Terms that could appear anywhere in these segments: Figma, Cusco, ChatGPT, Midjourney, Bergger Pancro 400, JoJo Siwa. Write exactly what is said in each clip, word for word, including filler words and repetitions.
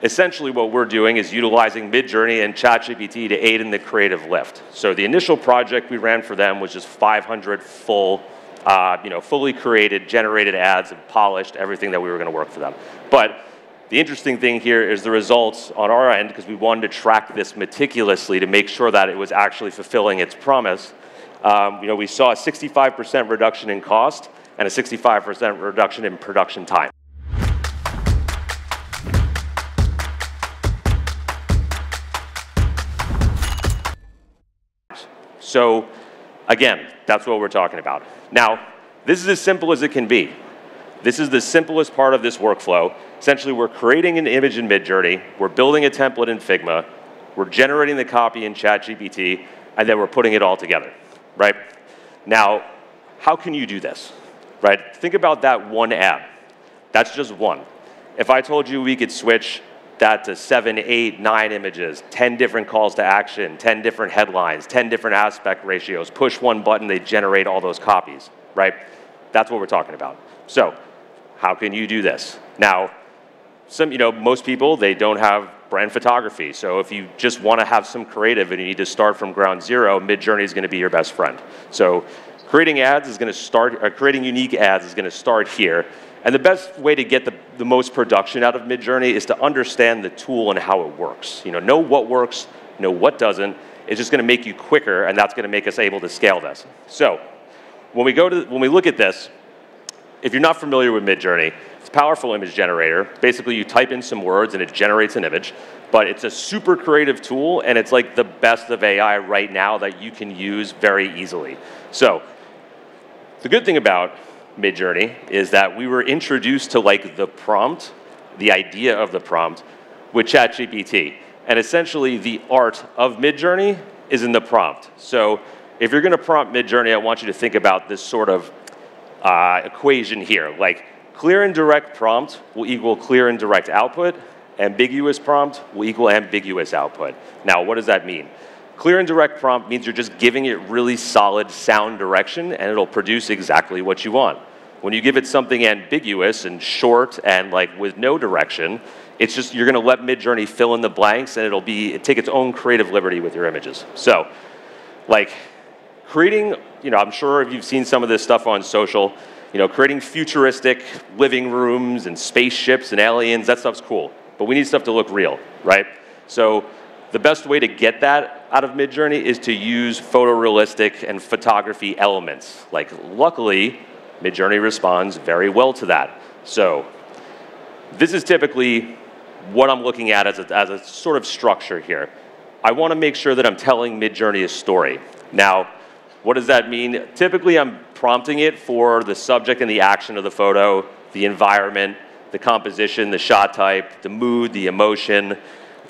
Essentially what we're doing is utilizing Midjourney and ChatGPT to aid in the creative lift. So the initial project we ran for them was just five hundred full, uh, you know, fully created, generated ads and polished everything that we were going to work for them. But the interesting thing here is the results on our end, because we wanted to track this meticulously to make sure that it was actually fulfilling its promise. Um, you know, we saw a sixty-five percent reduction in cost and a sixty-five percent reduction in production time. So again, that's what we're talking about. Now, this is as simple as it can be. This is the simplest part of this workflow. Essentially, we're creating an image in Midjourney, we're building a template in Figma, we're generating the copy in ChatGPT, and then we're putting it all together, right? Now, how can you do this, right? Think about that one ad. That's just one. If I told you we could switch that to seven, eight, nine images, ten different calls to action, ten different headlines, ten different aspect ratios, push one button, they generate all those copies, right? That's what we're talking about. So how can you do this? Now, some, you know, most people, they don't have brand photography. So if you just want to have some creative and you need to start from ground zero, Midjourney is going to be your best friend. So creating ads is going to start, or creating unique ads is going to start here. And the best way to get the, the most production out of Midjourney is to understand the tool and how it works. You know, know what works, know what doesn't. It's just going to make you quicker, and that's going to make us able to scale this. So when we go to when we look at this, if you're not familiar with Midjourney, it's a powerful image generator. Basically, you type in some words, and it generates an image. But it's a super creative tool, and it's like the best of A I right now that you can use very easily. So the good thing about Midjourney is that we were introduced to like the prompt, the idea of the prompt, with ChatGPT. And essentially, the art of Midjourney is in the prompt. So if you're going to prompt Midjourney, I want you to think about this sort of uh, equation here. Like, clear and direct prompt will equal clear and direct output. Ambiguous prompt will equal ambiguous output. Now, what does that mean? Clear and direct prompt means you're just giving it really solid, sound direction, and it'll produce exactly what you want. When you give it something ambiguous and short and like with no direction, it's just you're going to let Midjourney fill in the blanks, and it'll be take its own creative liberty with your images. So, like creating, you know, I'm sure if you've seen some of this stuff on social, you know, creating futuristic living rooms and spaceships and aliens, that stuff's cool, but we need stuff to look real, right? So the best way to get that out of Midjourney is to use photorealistic and photography elements. Like, luckily, Midjourney responds very well to that. So this is typically what I'm looking at as a, as a sort of structure here. I want to make sure that I'm telling Midjourney a story. Now, what does that mean? Typically, I'm prompting it for the subject and the action of the photo, the environment, the composition, the shot type, the mood, the emotion.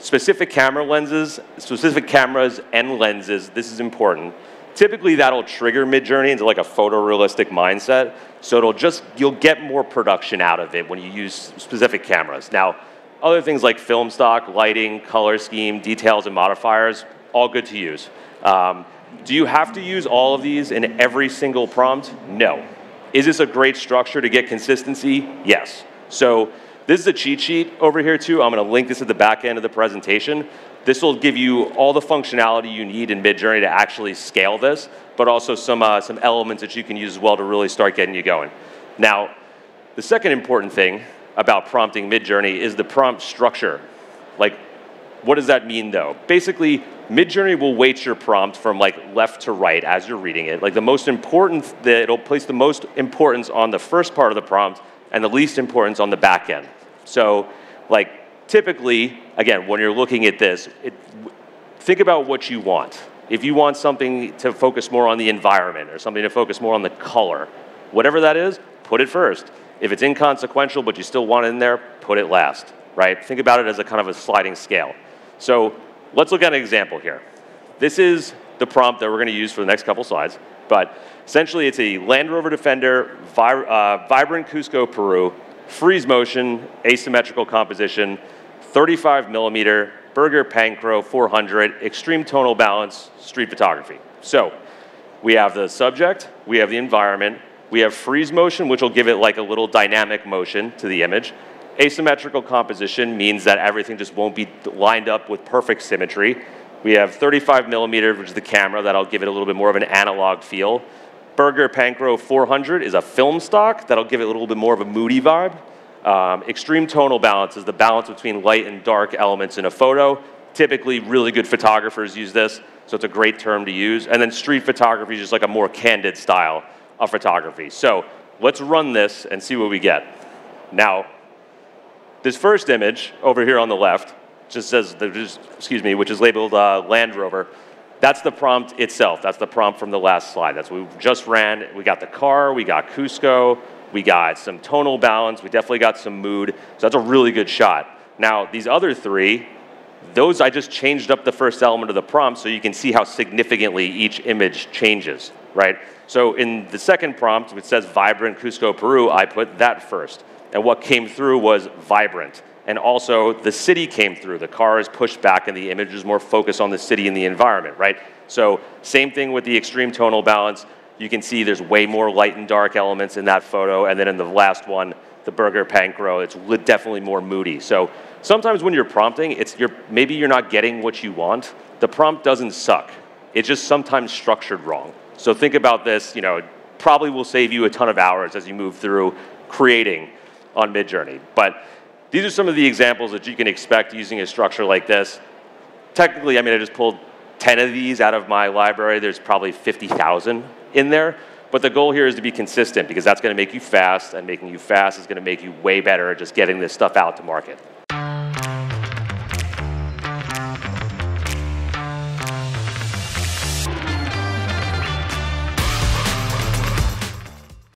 Specific camera lenses, specific cameras and lenses, this is important. Typically, that'll trigger Midjourney into like a photorealistic mindset. So it'll just, you'll get more production out of it when you use specific cameras. Now, other things like film stock, lighting, color scheme, details, and modifiers, all good to use. Um, do you have to use all of these in every single prompt? No. Is this a great structure to get consistency? Yes. So this is a cheat sheet over here, too. I'm going to link this at the back end of the presentation. This will give you all the functionality you need in Midjourney to actually scale this, but also some, uh, some elements that you can use as well to really start getting you going. Now, the second important thing about prompting Midjourney is the prompt structure. Like, what does that mean, though? Basically, Midjourney will weight your prompt from like left to right as you're reading it. Like, the most important, the, it'll place the most importance on the first part of the prompt and the least importance on the back end. So, like, typically, again, when you're looking at this, it, think about what you want. If you want something to focus more on the environment or something to focus more on the color, whatever that is, put it first. If it's inconsequential but you still want it in there, put it last, right? Think about it as a kind of a sliding scale. So let's look at an example here. This is the prompt that we're going to use for the next couple slides. But essentially, it's a Land Rover Defender, vi uh, vibrant Cusco, Peru, freeze motion, asymmetrical composition, thirty-five millimeter, Bergger Pancro four hundred, extreme tonal balance, street photography. So we have the subject, we have the environment, we have freeze motion, which will give it like a little dynamic motion to the image, Asymmetrical composition means that everything just won't be lined up with perfect symmetry. We have thirty-five millimeter, which is the camera. That'll give it a little bit more of an analog feel. Bergger Pancro four hundred is a film stock. That'll give it a little bit more of a moody vibe. Um, extreme tonal balance is the balance between light and dark elements in a photo. Typically, really good photographers use this, so it's a great term to use. And then street photography is just like a more candid style of photography. So let's run this and see what we get. Now, this first image over here on the left just says, just, excuse me, which is labeled uh, Land Rover. That's the prompt itself. That's the prompt from the last slide. That's what we just ran. We got the car. We got Cusco. We got some tonal balance. We definitely got some mood. So that's a really good shot. Now, these other three, those I just changed up the first element of the prompt so you can see how significantly each image changes, right? So in the second prompt, which says vibrant Cusco, Peru, I put that first. And what came through was vibrant. And also, the city came through. The car is pushed back and the image is more focused on the city and the environment, right? So same thing with the extreme tonal balance. You can see there's way more light and dark elements in that photo. And then in the last one, the Bergger Pancro, it's definitely more moody. So sometimes when you're prompting, it's you're, maybe you're not getting what you want. The prompt doesn't suck. It's just sometimes structured wrong. So think about this. You know, it probably will save you a ton of hours as you move through creating on Midjourney. But these are some of the examples that you can expect using a structure like this. Technically, I mean, I just pulled ten of these out of my library. There's probably fifty thousand in there. But the goal here is to be consistent, because that's going to make you fast, and making you fast is going to make you way better at just getting this stuff out to market.